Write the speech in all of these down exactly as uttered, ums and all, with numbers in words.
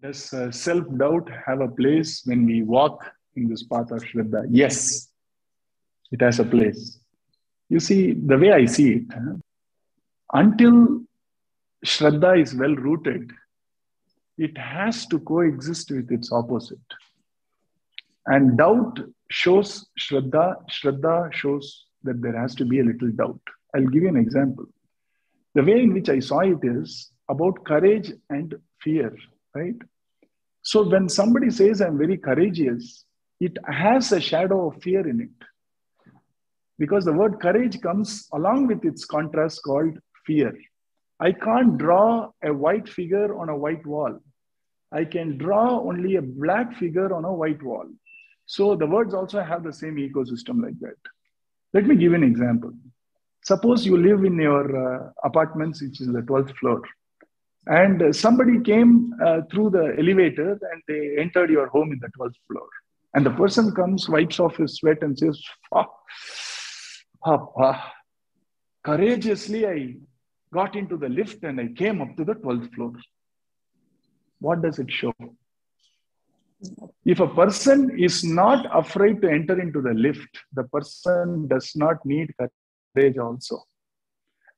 Does uh, self-doubt have a place when we walk in this path of Shraddha? Yes, it has a place. You see, the way I see it, huh? Until Shraddha is well-rooted, it has to coexist with its opposite. And doubt shows Shraddha, Shraddha shows that there has to be a little doubt. I'll give you an example. The way in which I saw it is about courage and fear, right? So when somebody says, I'm very courageous, it has a shadow of fear in it. Because the word courage comes along with its contrast called fear. I can't draw a white figure on a white wall. I can draw only a black figure on a white wall. So the words also have the same ecosystem like that. Let me give an example. Suppose you live in your uh, apartments, which is the twelfth floor. And uh, somebody came uh, through the elevator and they entered your home in the twelfth floor. And the person comes, wipes off his sweat and says, ah, ah, ah. Courageously, I got into the lift and I came up to the twelfth floor. What does it show? If a person is not afraid to enter into the lift, the person does not need courage also.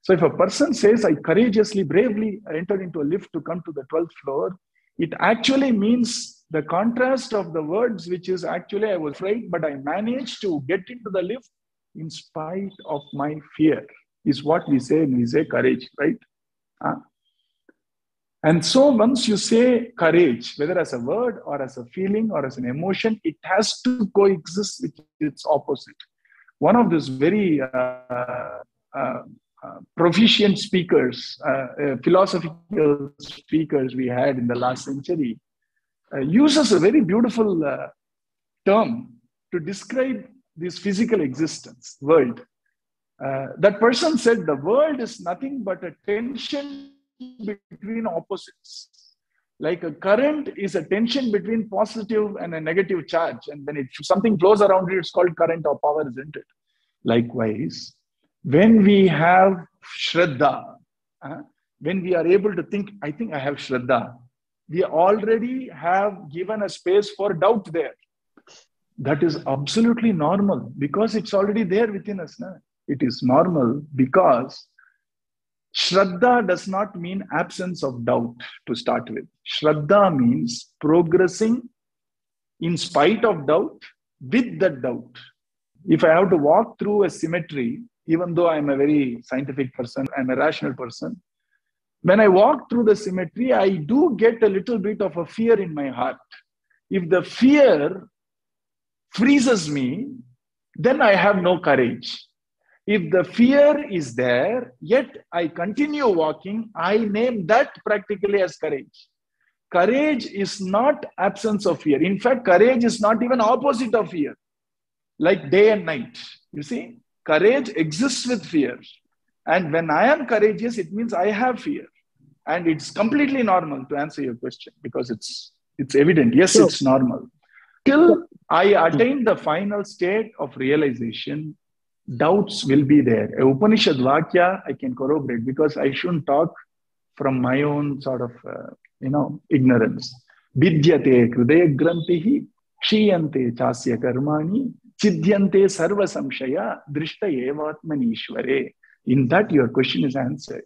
So if a person says, I courageously, bravely entered into a lift to come to the twelfth floor, it actually means the contrast of the words, which is actually I was afraid, but I managed to get into the lift in spite of my fear, is what we say, we say courage, right? Huh? And so once you say courage, whether as a word or as a feeling or as an emotion, it has to coexist with its opposite. One of those very uh, uh, uh, proficient speakers, uh, uh, philosophical speakers we had in the last century, uh, uses a very beautiful uh, term to describe this physical existence, world. Uh, that person said the world is nothing but a tension between opposites. Like a current is a tension between positive and a negative charge. And when it, something flows around it, it's called current or power, isn't it? Likewise, when we have Shraddha, uh, when we are able to think, I think I have Shraddha, we already have given a space for doubt there. That is absolutely normal because it's already there within us. No? It is normal because Shraddha does not mean absence of doubt to start with. Shraddha means progressing in spite of doubt, with the doubt. If I have to walk through a cemetery, even though I'm a very scientific person, I'm a rational person, when I walk through the cemetery, I do get a little bit of a fear in my heart. If the fear freezes me, then I have no courage. If the fear is there, yet I continue walking, I name that practically as courage. Courage is not absence of fear. In fact, courage is not even opposite of fear, like day and night. You see, courage exists with fear. And when I am courageous, it means I have fear. And it's completely normal, to answer your question, because it's, it's evident. Yes, so, it's normal. Till I attain the final state of realization, doubts will be there. A Upanishad Vakya, I can corroborate because I shouldn't talk from my own sort of, uh, you know, ignorance. Bidyate krudaya grantihi, shiyante chasya karmani, chidyante sarva samshaya, drishta evatman ishvare. In that, your question is answered.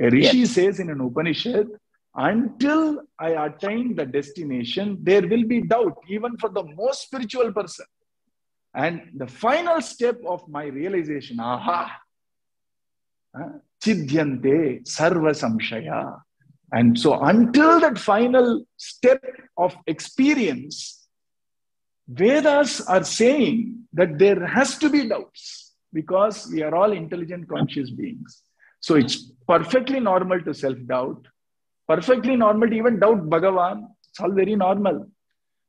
A Rishi yes. says in an Upanishad, until I attain the destination, there will be doubt, even for the most spiritual person. And the final step of my realization, aha, chidyante sarva samshaya. And so until that final step of experience, Vedas are saying that there has to be doubts because we are all intelligent, conscious beings. So it's perfectly normal to self-doubt, perfectly normal to even doubt Bhagavan. It's all very normal.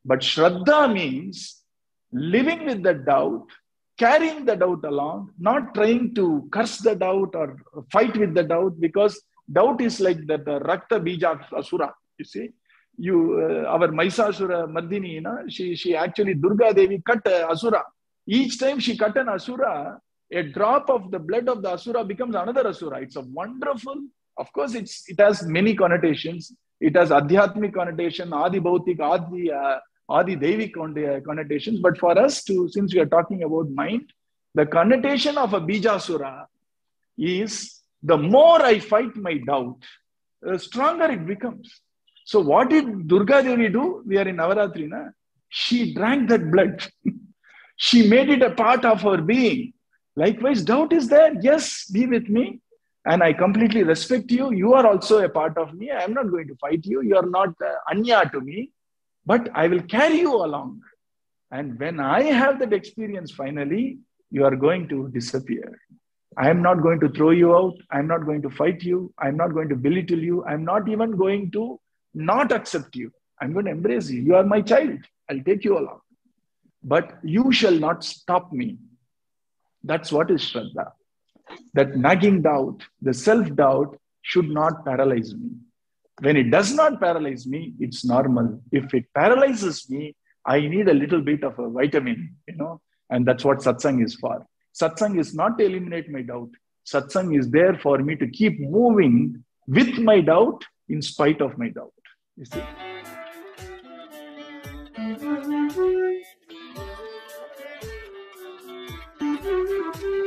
But Shraddha means living with the doubt, carrying the doubt along, not trying to curse the doubt or fight with the doubt, because doubt is like the, the Rakta Beejak Asura, you see. You, uh, our Mahishasura Mardini, you know, she, she actually, Durga Devi cut uh, Asura Each time she cut an asura, a drop of the blood of the asura becomes another asura. It's a wonderful, of course, it's, it has many connotations. It has adhyatmic connotation, adi bhautik, adi, uh, adi devi connotations. But for us to, since we are talking about mind, the connotation of a bijasura is the more I fight my doubt, the stronger it becomes. So what did Durga Devi do? We are in Navaratrina. She drank that blood. She made it a part of her being. Likewise, doubt is there. Yes, be with me. And I completely respect you. You are also a part of me. I am not going to fight you. You are not uh, anya to me. But I will carry you along. And when I have that experience, finally, you are going to disappear. I am not going to throw you out. I am not going to fight you. I am not going to belittle you. I am not even going to not accept you. I am going to embrace you. You are my child. I'll take you along. But you shall not stop me. That's what is Shraddha. That nagging doubt, the self-doubt should not paralyze me. When it does not paralyze me, it's normal. If it paralyzes me, I need a little bit of a vitamin, you know, and that's what satsang is for. Satsang is not to eliminate my doubt. Satsang is there for me to keep moving with my doubt in spite of my doubt. You see?